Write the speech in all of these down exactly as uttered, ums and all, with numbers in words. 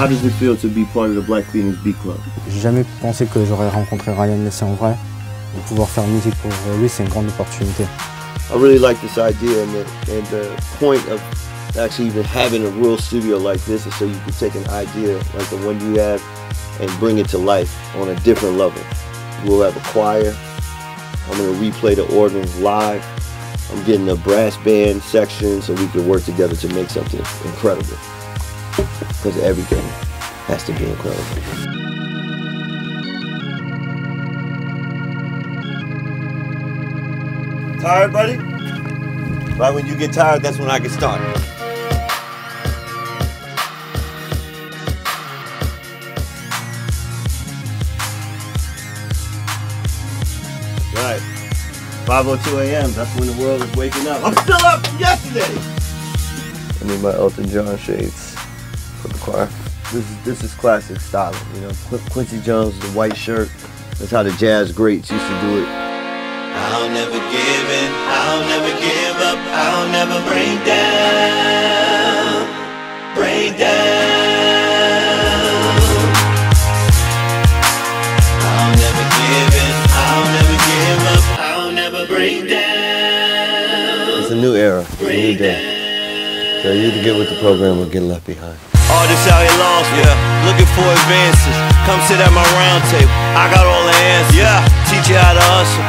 How does it feel to be part of the Black Phoenix Beat Club? J'ai jamais pensé que j'aurais rencontré Ryan Leslie en vrai. Et pouvoir faire musique pour lui, c'est une grande opportunité. I really like this idea, and the, and the point of actually even having a real studio like this is so you can take an idea like the one you have and bring it to life on a different level. We'll have a choir. I'm going to replay the organs live. I'm getting a brass band section so we can work together to make something incredible. Because everything has to be incredible. Tired, buddy? Right when you get tired, that's when I can start. Right. five oh two A M That's when the world is waking up. I'm still up from yesterday! I need my Elton John shades for the choir. This is, this is classic styling, you know? Quincy Jones, the white shirt. That's how the jazz greats used to do it. I'll never give in, I'll never give up, I'll never break down, break down. I'll never give in, I'll never give up, I'll never break down. It's a new era, a new day. So you either get with the program or get left behind. Artists out here lost, yeah, looking for advances. Come sit at my round table, I got all the answers. Yeah, teach you how to hustle.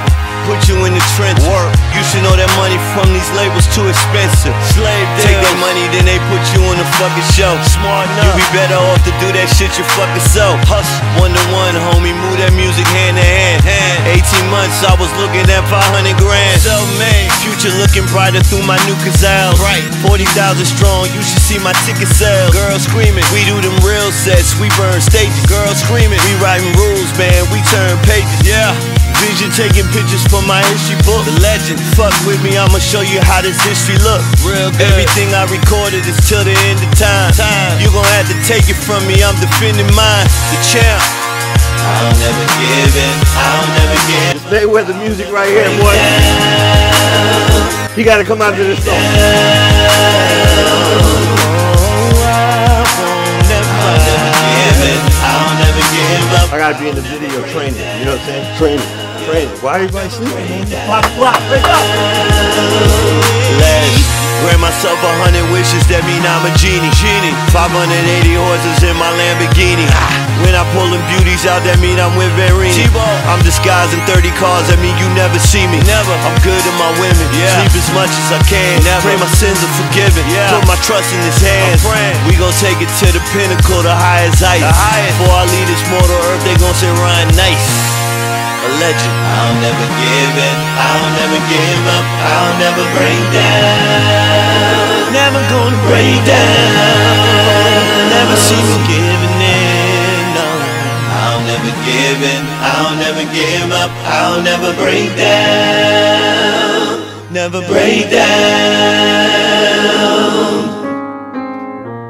Put you in the trenches. Work. You should know that money from these labels too expensive. Slave deals. Take that money, then they put you on the fucking show. Smart enough. You be better off to do that shit you fucking self. Hustle. One to one, homie. Move that music hand to hand. eighteen months, I was looking at five hundred grand. Self-made. Future looking brighter through my new Casals. Right. forty thousand strong. You should see my ticket sales. Girls screaming. We do them real sets. We burn stages. Girls screaming. We writing rules, man. We turn pages. Yeah. Vision taking pictures from my history book. The legend, fuck with me, I'ma show you how this history look. Real good. Everything I recorded is till the end of time. time. You gon' have to take it from me, I'm defending mine. The champ. I'll never give in, I'll never give in. They wear the music right here, boy. You gotta come out to this song. I gotta be in the video training, you know what I'm saying? Training, training. Why everybody sleeping? Flop, flop, wake up! Lash, ran myself a hundred wishes, that mean I'm a genie. Genie. five hundred eighty horses in my Lamborghini. When I pullin' beauties out, that mean I'm with Verini. I'm disguising thirty cars, that mean you never see me. Never. I'm good to my women, yeah. Sleep as much as I can. Never. Pray my sins are forgiven, yeah. Put my trust in his hands. We gon' take it to the pinnacle, the highest heights. The highest. Before I leave this mortal earth, they gon' say Ryan Nice, a legend. I'll never give in, I'll never give up, I'll never break down. Never gonna break down. Never see me giving in. I'll never give in, I'll never give up, I'll never break down, never break down. I'll never give up, I'll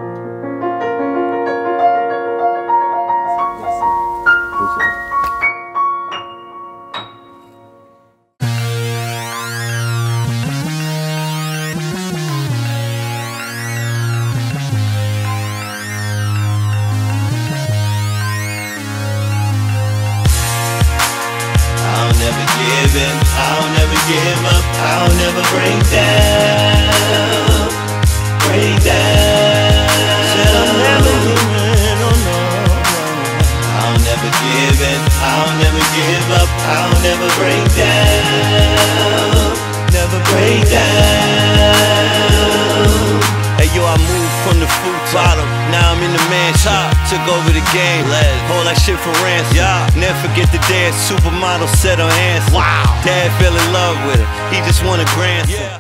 never break down, break down. I'll never give in, oh no, I'll never give in, I'll never give up, I'll never break down, never break down. Hey yo, I moved from the food bottom, now I'm in the mansion. Took over the game, hold that shit for ransom. Yeah. Never forget the day a supermodel said her hands. Wow. Dad fell in love with her, he just won a grand slam. Yeah.